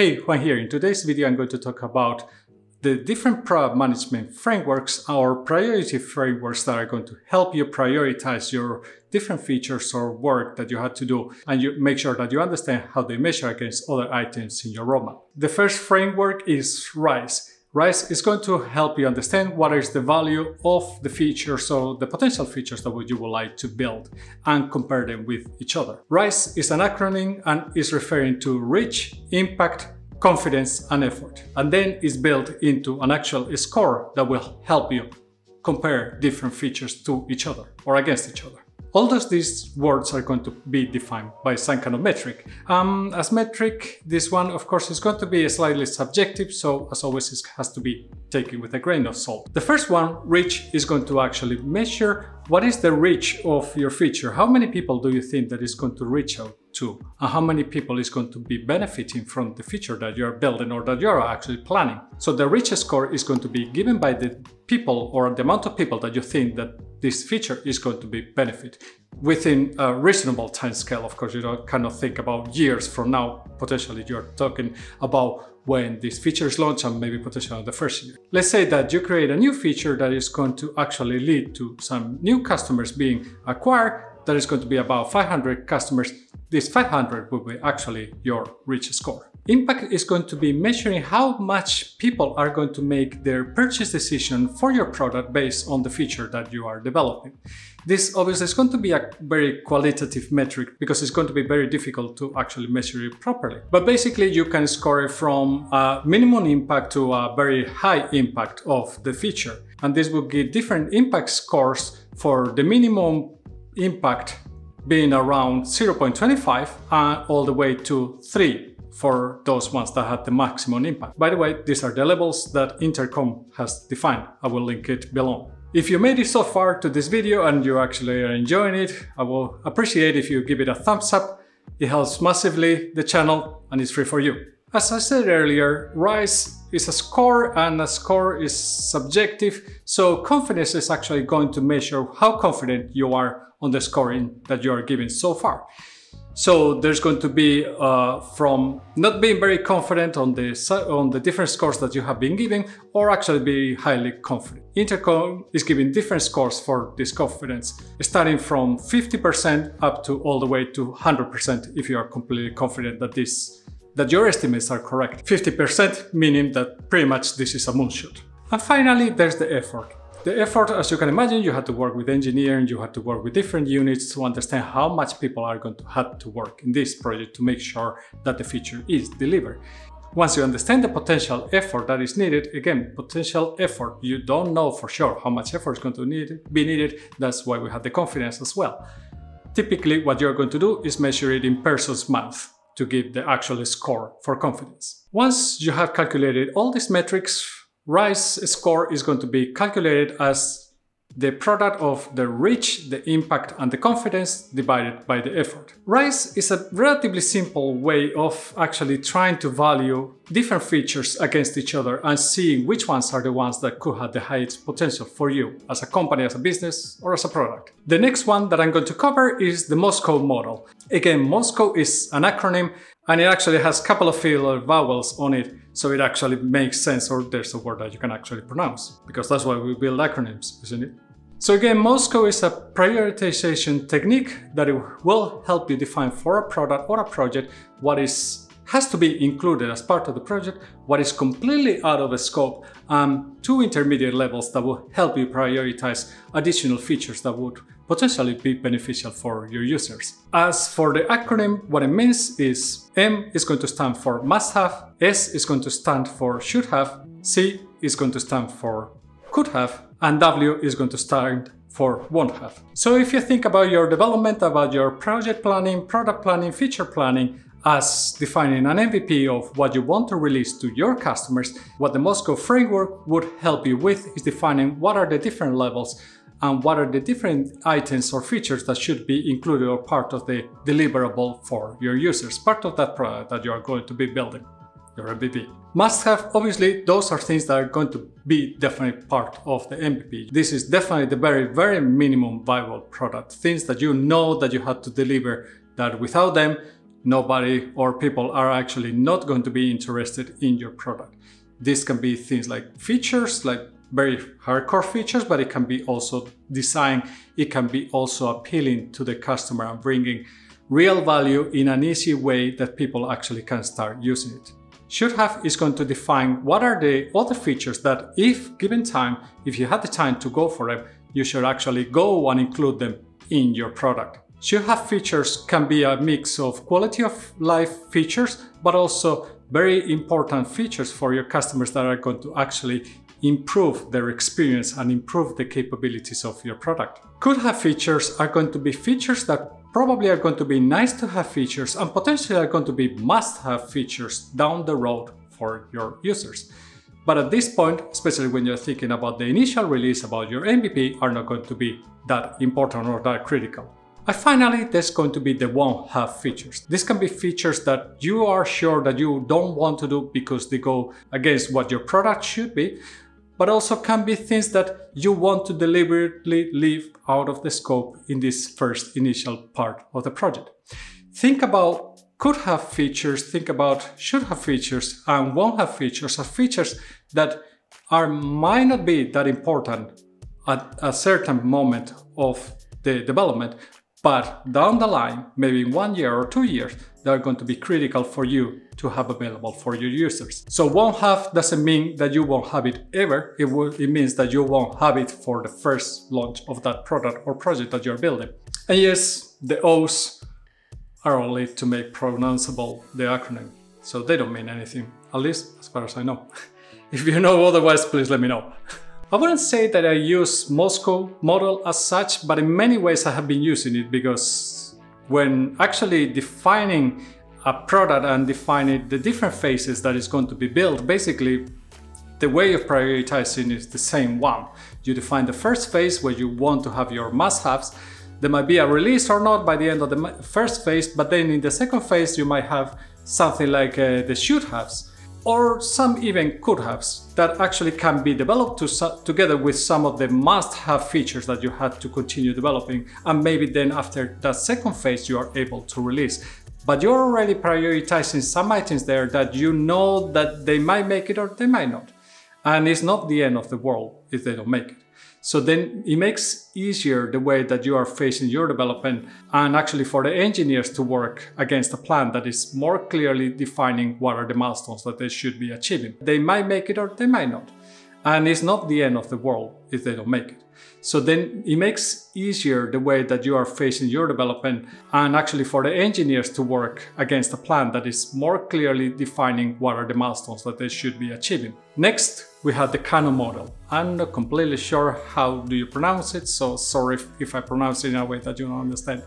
Hey, Juan here. In today's video, I'm going to talk about the different product management frameworks or priority frameworks that are going to help you prioritize your different features or work that you have to do, and you make sure that you understand how they measure against other items in your roadmap. The first framework is RICE. RICE is going to help you understand what is the value of the features or the potential features that you would like to build and compare them with each other. RICE is an acronym and is referring to Reach, Impact, Confidence and Effort, and then is built into an actual score that will help you compare different features to each other or against each other. All of these words are going to be defined by some kind of metric. As metric, this one, of course, is going to be slightly subjective, so as always, it has to be taken with a grain of salt. The first one, reach, is going to actually measure what is the reach of your feature. How many people do you think that is going to reach out to, and how many people is going to be benefiting from the feature that you're building or that you're actually planning? So the reach score is going to be given by the people or the amount of people that you think that this feature is going to be benefit within a reasonable time scale. Of course, you cannot think about years from now. Potentially you're talking about when this feature is launched and maybe potentially the first year. Let's say that you create a new feature that is going to actually lead to some new customers being acquired. That is going to be about 500 customers. This 500 will be actually your reach score. Impact is going to be measuring how much people are going to make their purchase decision for your product based on the feature that you are developing. This obviously is going to be a very qualitative metric because it's going to be very difficult to actually measure it properly. But basically you can score it from a minimum impact to a very high impact of the feature. And this will give different impact scores for the minimum impact being around 0.25 and all the way to 3 for those ones that had the maximum impact. By the way, these are the levels that Intercom has defined. I will link it below. If you made it so far to this video and you actually are enjoying it, I will appreciate if you give it a thumbs up. It helps massively the channel and it's free for you. As I said earlier, RICE is a score and a score is subjective, so confidence is actually going to measure how confident you are on the scoring that you are giving so far. So there's going to be from not being very confident on the different scores that you have been giving, or actually be highly confident. Intercom is giving different scores for this confidence, starting from 50% up to all the way to 100% if you are completely confident that your estimates are correct. 50% meaning that pretty much this is a moonshot. And finally, there's the effort. The effort, as you can imagine, you had to work with engineering, you had to work with different units to understand how much people are going to have to work in this project to make sure that the feature is delivered. Once you understand the potential effort that is needed, again, potential effort, you don't know for sure how much effort is going to be needed. That's why we have the confidence as well. Typically, what you're going to do is measure it in persons month to give the actual score for confidence. Once you have calculated all these metrics, RICE score is going to be calculated as the product of the reach, the impact and the confidence divided by the effort. RICE is a relatively simple way of actually trying to value different features against each other and seeing which ones are the ones that could have the highest potential for you as a company, as a business or as a product. The next one that I'm going to cover is the MoSCoW model. Again, MoSCoW is an acronym and it actually has a couple of filler vowels on it, so it actually makes sense, or there's a word that you can actually pronounce, because that's why we build acronyms, isn't it? So again, MoSCoW is a prioritization technique that it will help you define for a product or a project what has to be included as part of the project, what is completely out of the scope, two intermediate levels that will help you prioritize additional features that would potentially be beneficial for your users. As for the acronym, what it means is M is going to stand for must have, S is going to stand for should have, C is going to stand for could have, and W is going to stand for won't have. So if you think about your development, about your project planning, product planning, feature planning, as defining an MVP of what you want to release to your customers, what the MoSCoW framework would help you with is defining what are the different levels and what are the different items or features that should be included or part of the deliverable for your users, part of that product that you are going to be building, your MVP. Must have, obviously, those are things that are going to be definitely part of the MVP. This is definitely the very, very minimum viable product, things that you know that you have to deliver, that without them, nobody or people are actually not going to be interested in your product. This can be things like features, like very hardcore features, but it can be also design. It can be also appealing to the customer and bringing real value in an easy way that people actually can start using it. Should have is going to define what are the other features that if given time, if you had the time to go for them, you should actually go and include them in your product. Should have features can be a mix of quality of life features, but also very important features for your customers that are going to actually improve their experience and improve the capabilities of your product. Could have features are going to be features that probably are going to be nice to have features and potentially are going to be must have features down the road for your users. But at this point, especially when you're thinking about the initial release, about your MVP, are not going to be that important or that critical. And finally, there's going to be the won't have features. This can be features that you are sure that you don't want to do because they go against what your product should be, but also can be things that you want to deliberately leave out of the scope in this first initial part of the project. Think about could have features, think about should have features, and won't have features as features that might not be that important at a certain moment of the development, but down the line, maybe in 1 year or 2 years, they are going to be critical for you to have available for your users. So won't have doesn't mean that you won't have it ever. It means that you won't have it for the first launch of that product or project that you're building. And yes, the O's are only to make pronounceable the acronym. So they don't mean anything, at least as far as I know. If you know otherwise, please let me know. I wouldn't say that I use MoSCoW model as such, but in many ways I have been using it because when actually defining a product and defining the different phases that is going to be built, basically the way of prioritizing is the same one. You define the first phase where you want to have your must-haves. There might be a release or not by the end of the first phase, but then in the second phase you might have something like the should-haves, or some even could-haves that actually can be developed together with some of the must-have features that you had to continue developing, and maybe then after that second phase you are able to release. But you're already prioritizing some items there that you know that they might make it or they might not. And it's not the end of the world if they don't make it. So then it makes easier the way that you are facing your development and actually for the engineers to work against a plan that is more clearly defining what are the milestones that they should be achieving. They might make it or they might not. And it's not the end of the world if they don't make it. So then it makes easier the way that you are facing your development and actually for the engineers to work against a plan that is more clearly defining what are the milestones that they should be achieving. Next, we have the Kano model. I'm not completely sure how do you pronounce it, so sorry if I pronounce it in a way that you don't understand.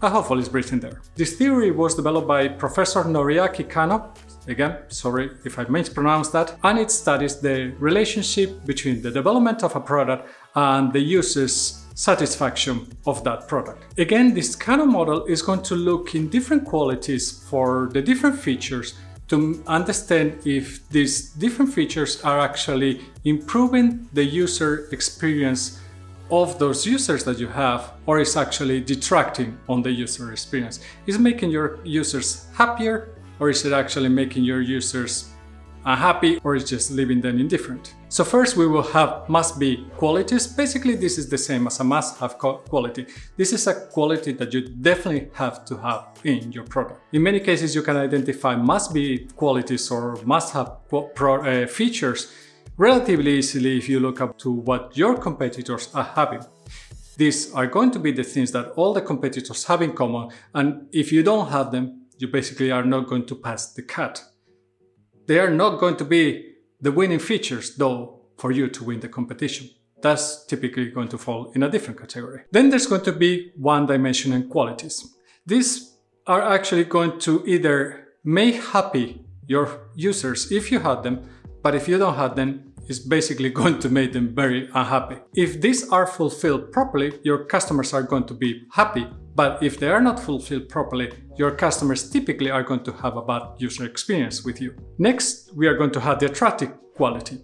But hopefully it's written there. This theory was developed by Professor Noriaki Kano. Again, sorry if I mispronounced that. And it studies the relationship between the development of a product and the user's satisfaction of that product. Again, this Kano model is going to look in different qualities for the different features to understand if these different features are actually improving the user experience of those users that you have, or is actually detracting on the user experience. Is making your users happier, or is it actually making your users unhappy, or is just leaving them indifferent? So first we will have must be qualities. Basically this is the same as a must have quality. This is a quality that you definitely have to have in your product. In many cases you can identify must be qualities or must have features relatively easily if you look up to what your competitors are having. These are going to be the things that all the competitors have in common, and if you don't have them, you basically are not going to pass the cut. They are not going to be the winning features, though, for you to win the competition. That's typically going to fall in a different category. Then there's going to be one-dimensional qualities. These are actually going to either make happy your users if you have them, but if you don't have them, it's basically going to make them very unhappy. If these are fulfilled properly, your customers are going to be happy. But if they are not fulfilled properly, your customers typically are going to have a bad user experience with you. Next, we are going to have the attractive quality.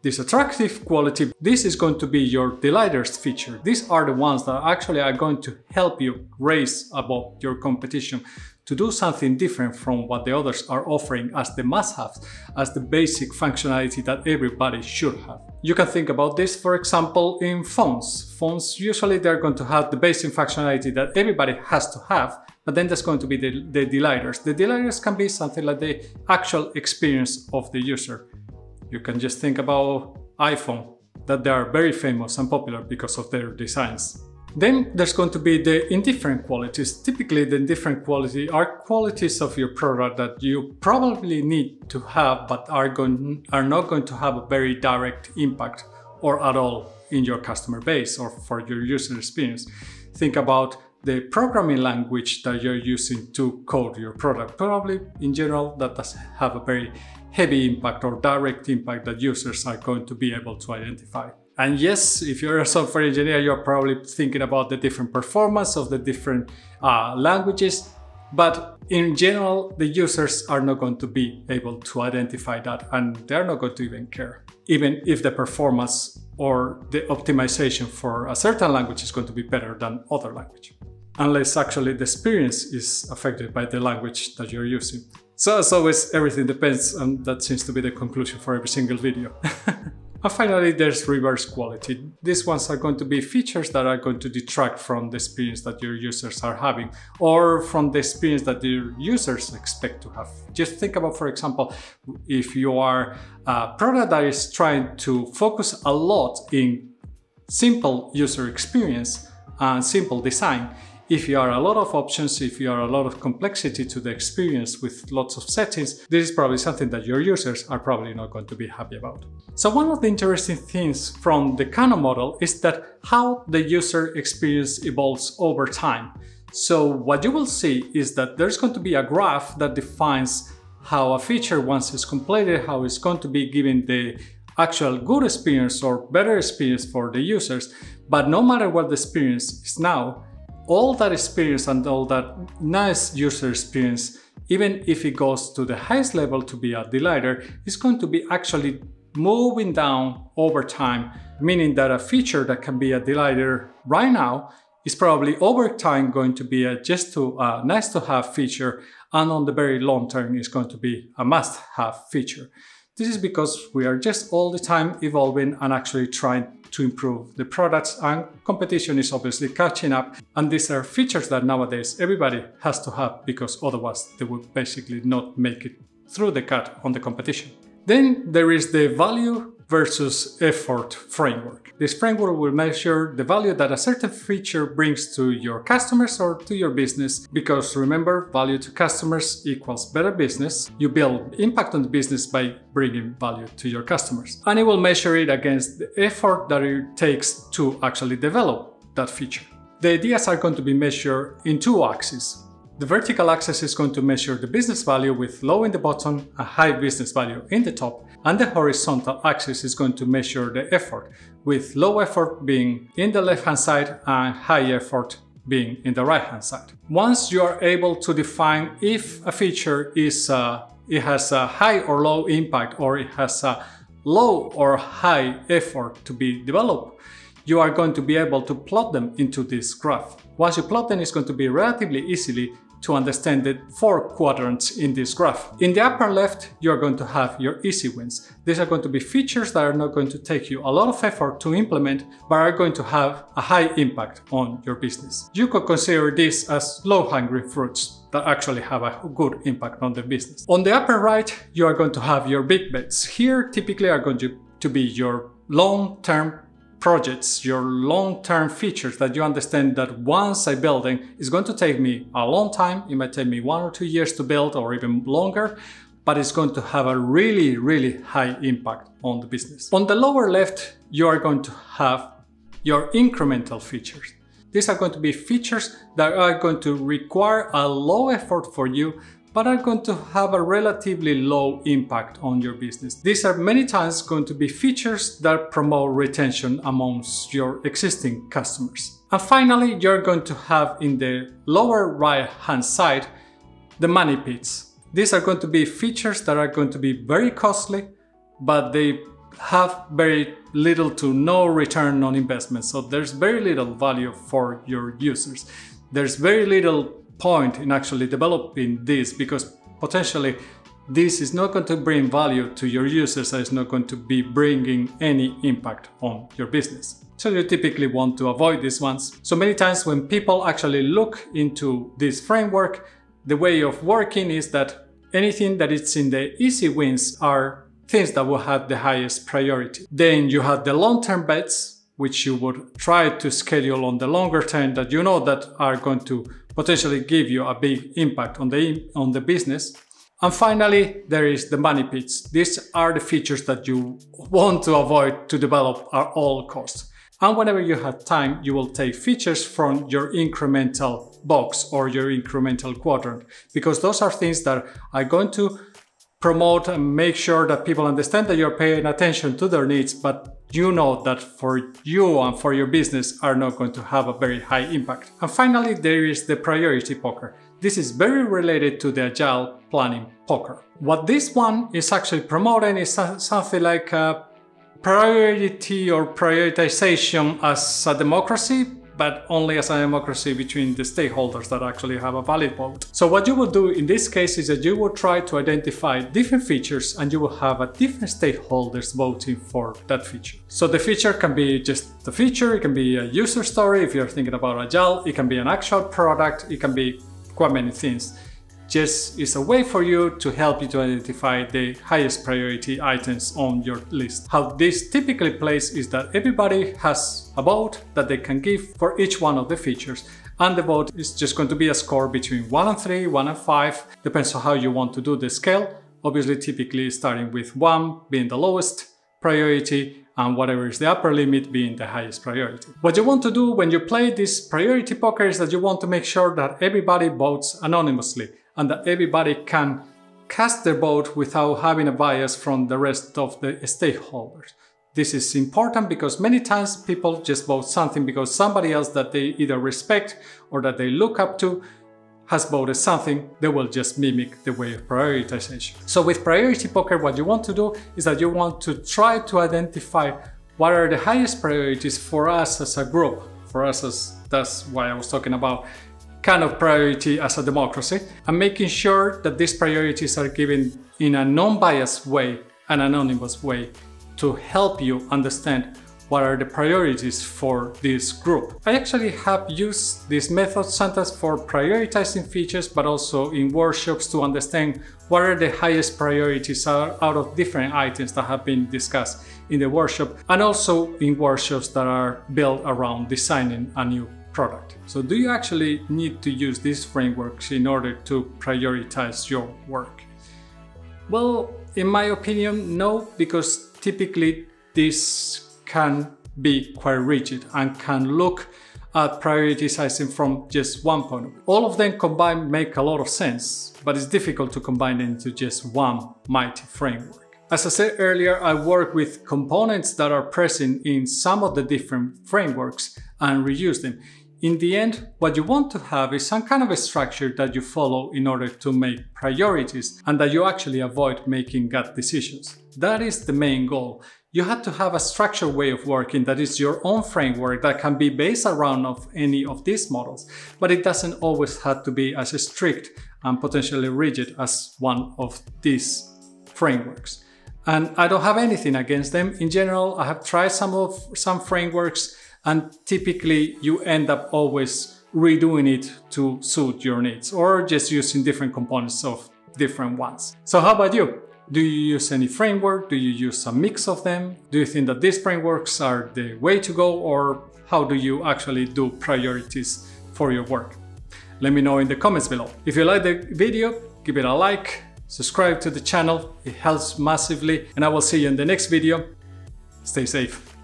This attractive quality, this is going to be your delighters feature. These are the ones that actually are going to help you raise above your competition to do something different from what the others are offering as the must-haves, as the basic functionality that everybody should have. You can think about this, for example, in phones. Phones, usually they're going to have the basic functionality that everybody has to have, but then there's going to be the delighters. The delighters can be something like the actual experience of the user. You can just think about iPhone, that they are very famous and popular because of their designs. Then there's going to be the indifferent qualities. Typically, the indifferent quality are qualities of your product that you probably need to have, but are not going to have a very direct impact or at all in your customer base or for your user experience. Think about the programming language that you're using to code your product. Probably, in general, that doesn't have a very heavy impact or direct impact that users are going to be able to identify. And yes, if you're a software engineer, you're probably thinking about the different performance of the different languages, but in general, the users are not going to be able to identify that, and they're not going to even care. Even if the performance or the optimization for a certain language is going to be better than other language, unless actually the experience is affected by the language that you're using. So as always, everything depends, and that seems to be the conclusion for every single video. And finally, there's reverse quality. These ones are going to be features that are going to detract from the experience that your users are having, or from the experience that your users expect to have. Just think about, for example, if you are a product that is trying to focus a lot in simple user experience and simple design, if you are a lot of options, if you are a lot of complexity to the experience with lots of settings, this is probably something that your users are probably not going to be happy about. So one of the interesting things from the Kano model is that how the user experience evolves over time. So what you will see is that there's going to be a graph that defines how a feature, once it's completed, how it's going to be given the actual good experience or better experience for the users. But no matter what the experience is now, all that experience and all that nice user experience, even if it goes to the highest level to be a delighter, is going to be actually moving down over time, meaning that a feature that can be a delighter right now is probably over time going to be just a nice to have feature, and on the very long term is going to be a must have feature. This is because we are just all the time evolving and actually trying to improve the products, and competition is obviously catching up, and these are features that nowadays everybody has to have because otherwise they would basically not make it through the cut on the competition. Then there is the value versus effort framework. This framework will measure the value that a certain feature brings to your customers or to your business, because remember, value to customers equals better business. You build impact on the business by bringing value to your customers. And it will measure it against the effort that it takes to actually develop that feature. The ideas are going to be measured in two axes. The vertical axis is going to measure the business value with low in the bottom and high business value in the top, and the horizontal axis is going to measure the effort, with low effort being in the left-hand side and high effort being in the right-hand side. Once you are able to define if a feature has a high or low impact, or it has a low or high effort to be developed, you are going to be able to plot them into this graph. Once you plot them, it's going to be relatively easily to understand the four quadrants in this graph. In the upper left, you're going to have your easy wins. These are going to be features that are not going to take you a lot of effort to implement, but are going to have a high impact on your business. You could consider this as low-hanging fruits that actually have a good impact on the business. On the upper right, you are going to have your big bets. Here, typically are going to be your long-term projects, your long-term features that you understand that once I build it, it's going to take me a long time. It might take me 1 or 2 years to build, or even longer, but it's going to have a really, really high impact on the business. On the lower left, you are going to have your incremental features. These are going to be features that are going to require a low effort for you, but are going to have a relatively low impact on your business. These are many times going to be features that promote retention amongst your existing customers. And finally, you're going to have in the lower right-hand side, the money pits. These are going to be features that are going to be very costly, but they have very little to no return on investment. So there's very little value for your users. There's very little point in actually developing this, because potentially this is not going to bring value to your users and it's not going to be bringing any impact on your business. So you typically want to avoid these ones. So many times when people actually look into this framework, the way of working is that anything that is in the easy wins are things that will have the highest priority. Then you have the long-term bets, which you would try to schedule on the longer term that you know that are going to potentially give you a big impact on the business. And finally, there is the money pits. These are the features that you want to avoid to develop at all costs. And whenever you have time, you will take features from your incremental box or your incremental quadrant, because those are things that are going to promote and make sure that people understand that you're paying attention to their needs, but you know that for you and for your business are not going to have a very high impact. And finally, there is the priority poker. This is very related to the agile planning poker. What this one is actually promoting is something like a priority or prioritization as a democracy, but only as a democracy between the stakeholders that actually have a valid vote. So what you will do in this case is that you will try to identify different features and you will have a different stakeholders voting for that feature. So the feature can be just the feature, it can be a user story if you're thinking about agile, it can be an actual product, it can be quite many things. Just is a way for you to help you to identify the highest priority items on your list. How this typically plays is that everybody has a vote that they can give for each one of the features. And the vote is just going to be a score between 1 and 3, 1 and 5, depends on how you want to do the scale. Obviously, typically starting with 1 being the lowest priority and whatever is the upper limit being the highest priority. What you want to do when you play this priority poker is that you want to make sure that everybody votes anonymously, and that everybody can cast their vote without having a bias from the rest of the stakeholders. This is important because many times people just vote something because somebody else that they either respect or that they look up to has voted something. They will just mimic the way of prioritization. So with priority poker, what you want to do is that you want to try to identify what are the highest priorities for us as a group, for us as, that's why I was talking about kind of priority as a democracy, and making sure that these priorities are given in a non-biased way, an anonymous way, to help you understand what are the priorities for this group. I actually have used this method sometimes for prioritizing features, but also in workshops to understand what are the highest priorities are out of different items that have been discussed in the workshop, and also in workshops that are built around designing a new product. So do you actually need to use these frameworks in order to prioritize your work? Well, in my opinion, no, because typically this can be quite rigid and can look at prioritizing from just one point of view. All of them combined make a lot of sense, but it's difficult to combine them into just one mighty framework. As I said earlier, I work with components that are present in some of the different frameworks and reuse them. In the end, what you want to have is some kind of a structure that you follow in order to make priorities and that you actually avoid making gut decisions. That is the main goal. You have to have a structured way of working that is your own framework that can be based around of any of these models, but it doesn't always have to be as strict and potentially rigid as one of these frameworks. And I don't have anything against them. In general, I have tried some frameworks, and typically you end up always redoing it to suit your needs or just using different components of different ones. So how about you? Do you use any framework? Do you use a mix of them? Do you think that these frameworks are the way to go, or how do you actually do priorities for your work? Let me know in the comments below. If you like the video, give it a like. Subscribe to the channel, it helps massively, and I will see you in the next video. Stay safe.